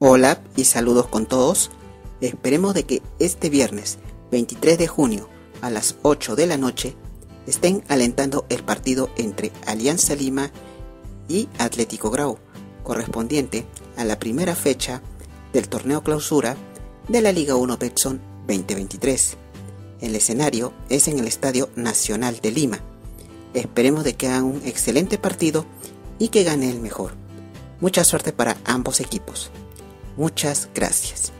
Hola y saludos con todos. Esperemos de que este viernes 23 de junio a las 8 de la noche estén alentando el partido entre Alianza Lima y Atlético Grau, correspondiente a la primera fecha del Torneo Clausura de la Liga 1 Betsson 2023. El escenario es en el Estadio Nacional de Lima. Esperemos de que hagan un excelente partido y que gane el mejor. Mucha suerte para ambos equipos. Muchas gracias.